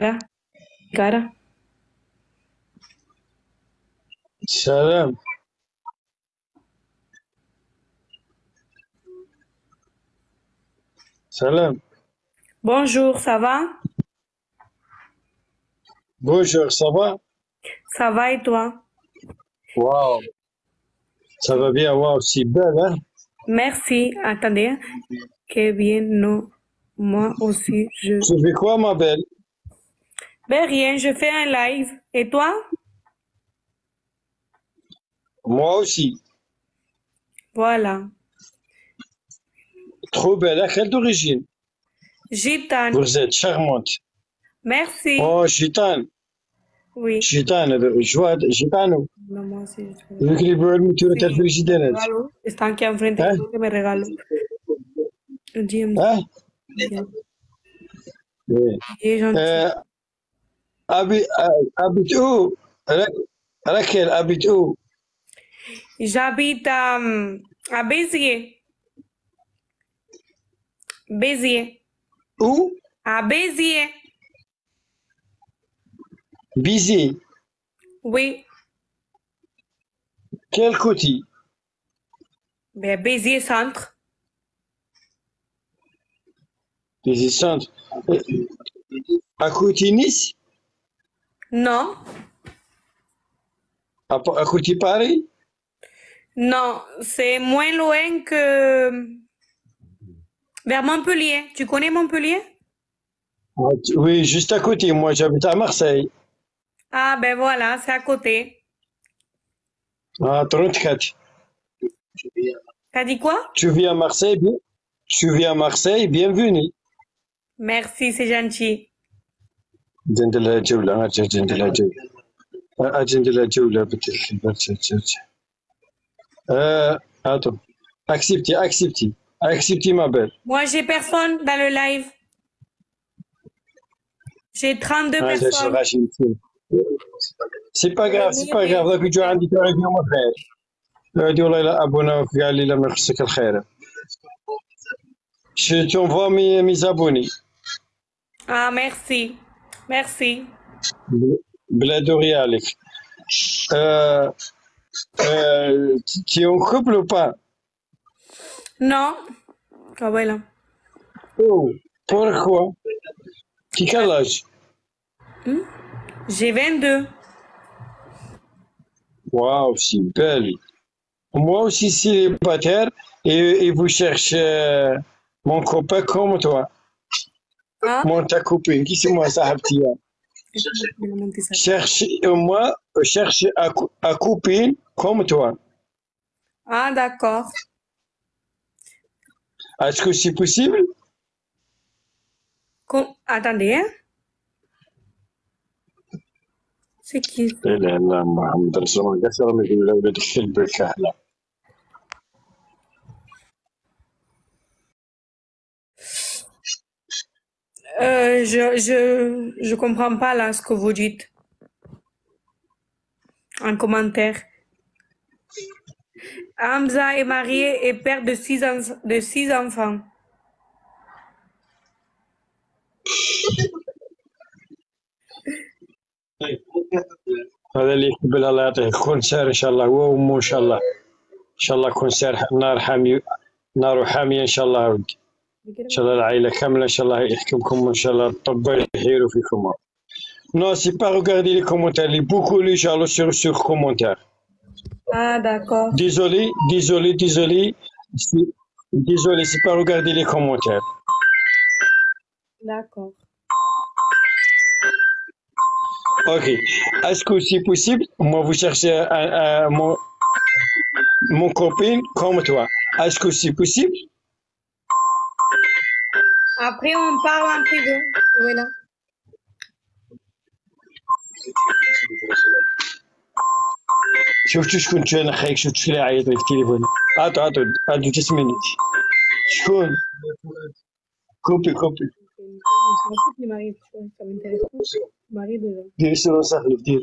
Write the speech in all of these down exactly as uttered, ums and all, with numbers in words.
Cara, cara, Salam, salam. Bonjour, ça va? Bonjour, ça va? Ça va et toi? Waouh, ça va bien, waouh, c'est belle, hein? Merci, attendez, que bien, non, moi aussi, je... Tu fais quoi, ma belle? Ben rien, je fais un live, et toi? Moi aussi. Voilà. Trop belle, à quelle origine? Gitane. Vous êtes charmante. Merci. Oh, Gitane. Oui. Gitane, Gitane, Gitane. Maman, c'est Gitane. Je veux que tu aies fait Gitane. Está aquí enfrente, hein? Que me regalo. Hein? Oui. Euh, habite, habite où? Rachel, habite où? J'habite euh, à Béziers. Béziers. Où? À Béziers. Béziers? Oui. Quel côté? Ben, Béziers centre. Béziers centre. À côté Nice? Non. À, à côté Paris? Non, c'est moins loin que... Vers Montpellier. Tu connais Montpellier? Oui, juste à côté. Moi, j'habite à Marseille. Ah, ben voilà, c'est à côté. Ah, trente-quatre. T'as dit quoi? Tu vis à Marseille, bien... tu vis à Marseille, bienvenue. Merci, c'est gentil. Euh, attends. Acceptez, acceptez. Acceptez ma belle. Moi, j'ai personne dans le live. J'ai trente-deux ah, personnes. C'est pas grave, c'est pas grave. Donc, tu as dit que tu as dit que tu as dit je t'envoie mes, mes abonnés. Ah, merci. Merci. Bladouri Alec. Euh, euh, tu es en couple ou pas? Non. Ah, voilà. Oh, pourquoi? Tu quel âge? Hmm? J'ai vingt-deux. Waouh, c'est belle. Moi aussi, célibataire, et, et vous cherchez euh, mon copain comme toi. Ah? Mon ta copine, qui c'est moi, ça, petit? Cherche, moi, cherche à, à copine comme toi. Ah, d'accord. Est-ce que c'est possible? Com Attendez, hein? C'est qui? Euh, je, je, je comprends pas là ce que vous dites. Un commentaire. Hamza est marié et père de six, en... de six enfants. Non, c'est pas regarder les commentaires. Il y a beaucoup de gens sur, sur commentaires. Ah, d'accord. Désolé, désolé, désolé. Désolé, c'est pas regarder les commentaires. D'accord. Ok. Est-ce que c'est possible? Moi, vous cherchez un, un, un, mon, mon copine comme toi. Est-ce que c'est possible? Après, on parle un peu de... Voilà. شفتوا شكون جا انا خايك شفت شي عيط لي في التليفون عطوا عطوا عندو تسميني شكون كوبي كوبي دير شنو صاحبي دير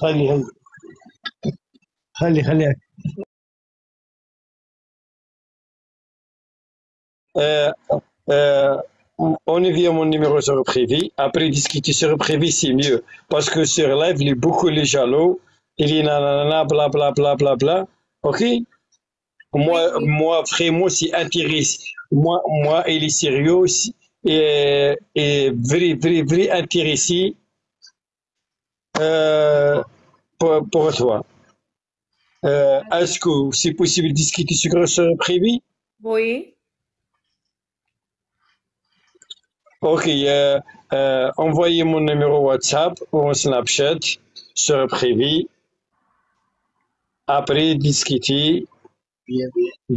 خلي خلي خلي on est via mon numéro sur privé. Après discuter sur privé, c'est mieux. Parce que sur live, il y a beaucoup les jaloux. Il y a nanana, bla bla bla bla bla. Ok? Moi, moi vraiment, c'est intéressant. Moi, moi, il est sérieux et, et vrai, vrai, vrai intéressé euh, pour, pour toi. Euh, Est-ce que c'est possible de discuter sur ce privé? Oui. Ok, euh, euh, envoyez mon numéro WhatsApp ou Snapchat sur privé. Après, discuter. Bien,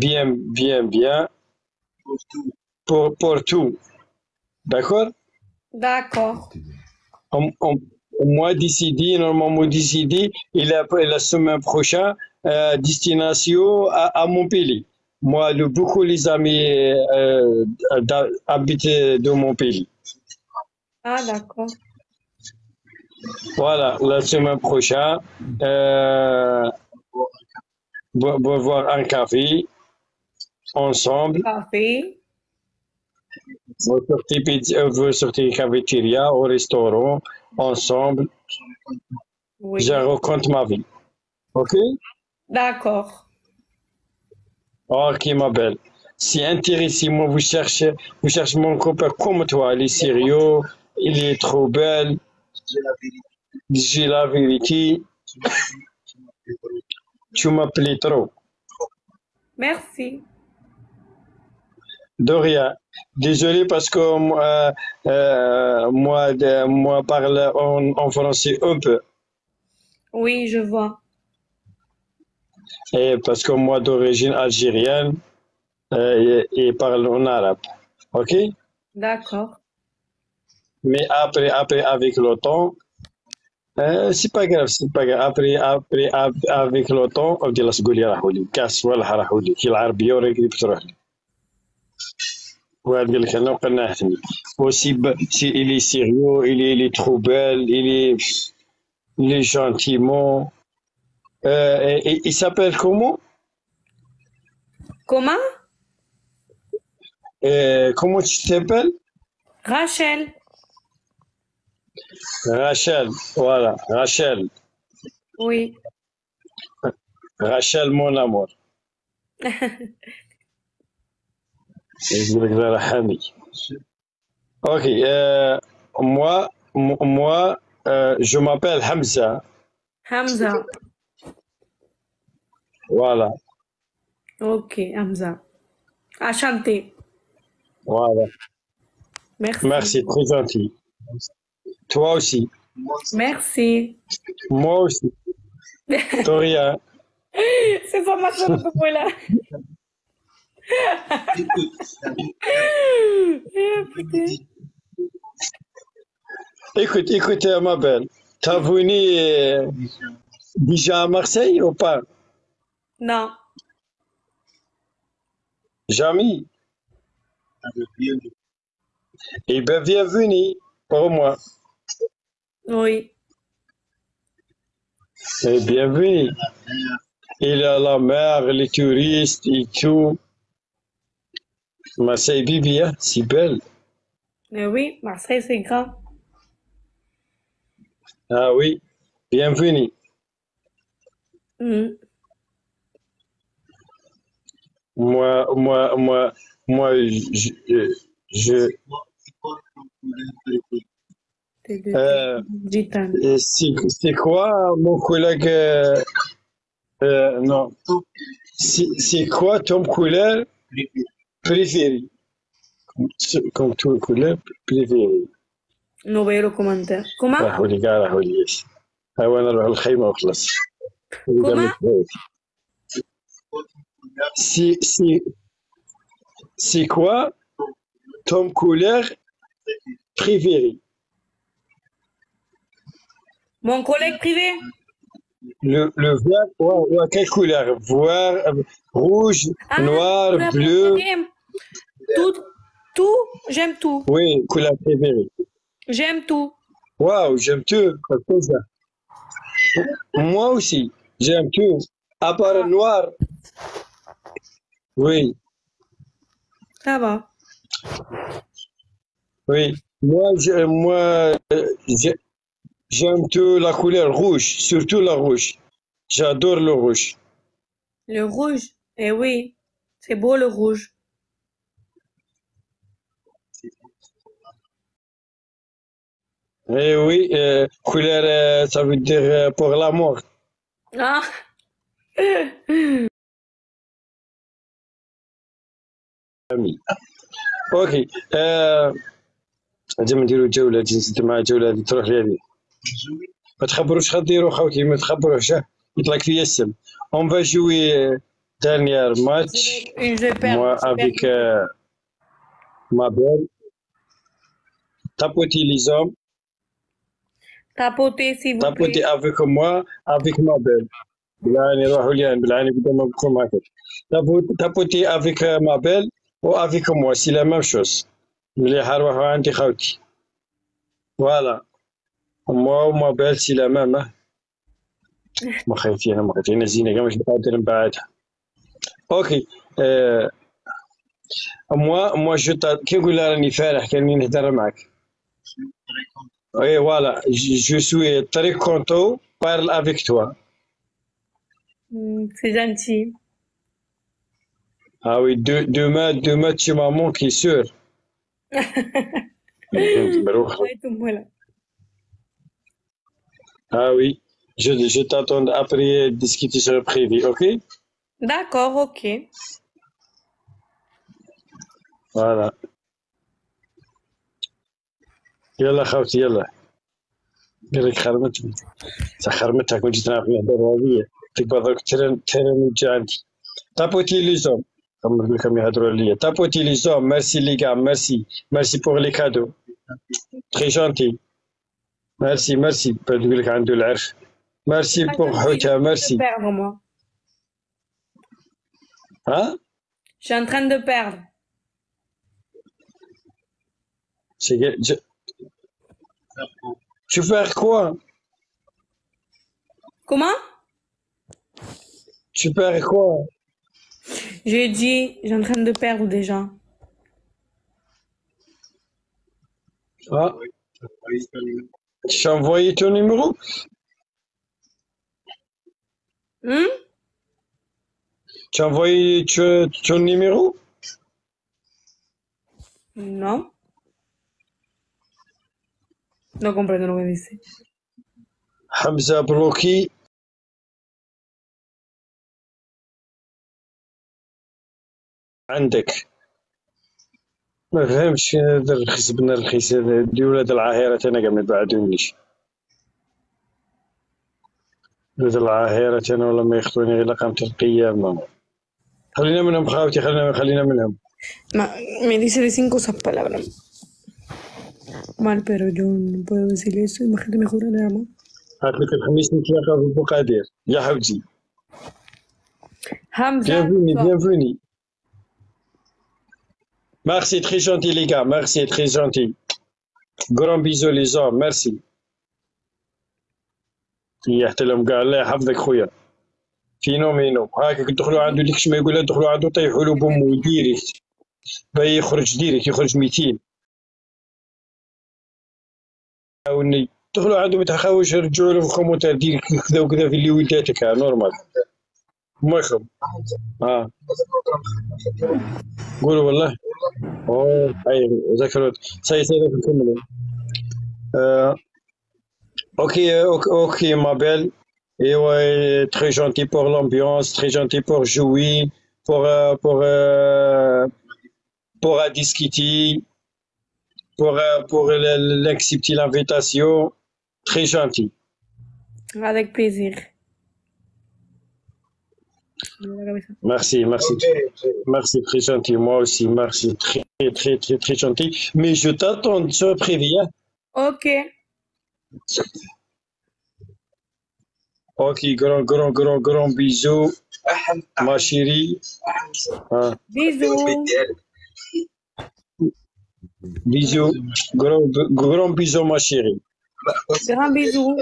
bien, bien, bien. Pour tout. Pour, pour tout. D'accord? D'accord. On, on, moi, décidé, normalement décidé, et la, la semaine prochaine, euh, destination à, à Montpellier. Moi, le, beaucoup les amis euh, habitent de Montpellier. Ah, d'accord. Voilà, la semaine prochaine, euh, boire un café ensemble. Café. Vous sortez, vous sortez cafétéria, au restaurant, ensemble. Oui. Je raconte ma vie. Ok? D'accord. Ok, ma belle. Si intéressé, moi, vous cherchez, vous cherchez mon copain comme toi. Il est sérieux, il est trop belle. J'ai la vérité. Tu m'appelais trop. Merci. De rien. Désolé parce que euh, euh, moi, de, moi, parle en, en français un peu. Oui, je vois. Et parce que moi, d'origine algérienne, euh, et, et parle en arabe. OK? D'accord. Mais après, après avec l'OTAN, euh, c'est pas grave, c'est pas grave. Après, après avec l'OTAN, on dit la seconde rahouli, casse ou la rahouli, qui l'arabie aurait pu trouver. وهاد قال لك انا وقناعتني وسي سي الي سيريو الي لي تروبال الي لي جانتيمون اي سابيل كومون كومون كومون تسابيل راشيل راشيل فوالا راشيل وي راشيل مون امور Ok, euh, moi, moi euh, je m'appelle Hamza. Hamza. Voilà. Ok, Hamza. Enchanté. Voilà. Merci. Merci, très gentil. Toi aussi. Merci. Moi aussi. Toria. C'est pas ma chance de moi là. écoute, écoute, ma belle, t'as venu déjà à Marseille ou pas? Non. Jamais? Eh bien, bienvenue pour moi. Oui. Et bienvenue. Il a la mer, les touristes et tout. Marseille, Bibi, hein, c'est belle. Mais oui, Marseille, c'est grand. Ah oui, bienvenue. Mm. Moi, moi, moi, moi, je... je, je euh, c'est quoi, mon collègue... Euh, euh, non. C'est quoi ton couleur préféré, comme tout le couleur, préféré. Non, mais le commentaire. Comment? Ah, oui, les gars, là, oui, yes. Ah, ouais, là, le chayma, on classe. Comment? C'est, c'est, c'est quoi ton couleur préféré? Mon collègue privé? Le, le vert, ou ouais, ouais, quelle couleur? Voir, rouge, ah, noir, bleu. Tout, tout, j'aime tout. Oui, couleur préférée. J'aime tout. Waouh, j'aime tout. Moi aussi, j'aime tout. À part ah. noir. Oui. Ça va. Oui, moi, j'ai moi, j'ai- j'aime tout la couleur rouge, surtout la rouge. J'adore le rouge. Le rouge, eh oui, c'est beau le rouge. Et oui, euh, couleur, euh, ça veut dire euh, pour l'amour. Ah, Ami. Ok. Euh, ديما نديرو جولة جنسية مع الجولة هذه تروح لي عليه. ما تخبروش خديروا خوتي ما تخبروش ها؟ يطلق في السم. On va jouer dernier je match, vais, je vais moi perdre, je vais avec perdre. euh, ma belle, tapoter les hommes, Tapotez, s'il vous tapoter plaît. avec moi, avec ma belle. بالعاني روحوا لي بالعاني بدا ما بكون معاك. تابو- tapoter avec euh, ma belle ou avec moi, c'est la même chose. مليحة روحوا عندي خوتي. Voilà. Moi ou ma belle, c'est la même. Hein. ما خايفين ما خايفين زينة كما مش قادر نبعدها. اوكي آه، موا موا جو تا- كي نقول لها راني فارح كاني نهدر معك اي فوالا ج- جو سوي تري كونتو بارل افيك توا Hmm, C'est gentil. اه وي دو دو ما دو ما تشي مامون كي سور بروح Ouais, tout voilà. اه وي جو جو تاتوند ابري ديسكيتي سور بريفي اوكي D'accord, ok. فوالا يلا خاوتي يلا قال لك خرمتني صح خرمتها كون جيت نعرف نهضر هذه تقبض دوك ترن ترن وتجي عندي Tapotez les hommes. Comme- comme il y a drôle, il y a tapotez les hommes. Merci les gars. Merci. Merci pour les cadeaux. Très gentil. Merci, merci. Pas de gueule, quand de l'arche. Merci Pas pour gentil, je Hotia. suis en train de Merci. perdre, moi. Hein? Je suis en train de perdre. C'est que- je- Tu veux faire quoi? Comment? Tu perds quoi? J'ai dit, je suis en train de perdre déjà. Hein? J'ai envoyé ton numéro? Hum? J'ai envoyé tu- ton numéro? Non, non comprendo lo que dice. Hamza bloqué. عندك. ما فهمش فين هذا الرخيص بنا الرخيص هذا دي ولاد العاهرة أنا قاعد ما يبعدونيش ولاد العاهرة أنا ولا ما يخطوني غير لقمة القيامة خلينا منهم خاوتي خلينا خلينا منهم Ma- me dice de cinco esas palabras mal, pero yo no puedo decirle eso. Imagínate, me jura nada más. هات لك الخميس نتلاقى في بوقادير يا حوتي Hamza, bienvenue toi. bienvenue merci très gentil les gars merci très gentil grand bisous les hommes merci يحتلم قال الله يحفظك خويا فينو مينو هاكا تدخلوا عنده ديك ما يقول لها تدخلوا عنده طيحوا له بومو ديريكت باي يخرج ديريكت يخرج ميتين عاوني دخلوا عنده ما تحاولش رجعوا له في الكومنتات ديك كذا وكذا في اللي ولداتك ها، نورمال ما يخرب اه قولوا والله اوه اي ذكرت سي سي نكمل آه. اوكي آه، اوكي اوكي ما بيل ايوا آه، très gentil pour l'ambiance très gentil pour jouer pour euh, pour euh, pour euh, discuter pour euh, pour le- l'accepter l'invitation très gentil Avec plaisir. Me duele la cabeza. merci, merci. Merci, très gentil. Moi aussi, merci. Très, très, très, très gentil. Mais je t'attends sur prévu. Hein. Ok, Ok, grand, grand, grand, grand bisou. Ma chérie. Hein. bisous. Bisous. Grand, grand bisou, ma chérie. Grand bisous.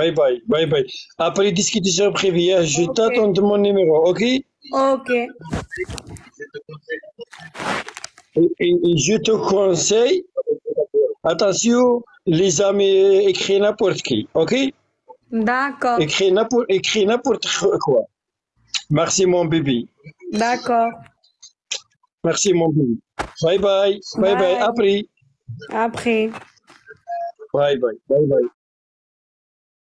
Bye bye, bye bye. Après discuter sur prévu, hein, je t'attends Ok, de mon numéro, ok? ok. Et, et je te conseille, attention, les amis, écris n'importe qui, ok? D'accord. Écris n'importe, écris n'importe quoi. Merci mon bébé. D'accord. Merci mon bébé. Bye bye. Bye bye. Bye. Après. Après. Bye bye. Bye bye.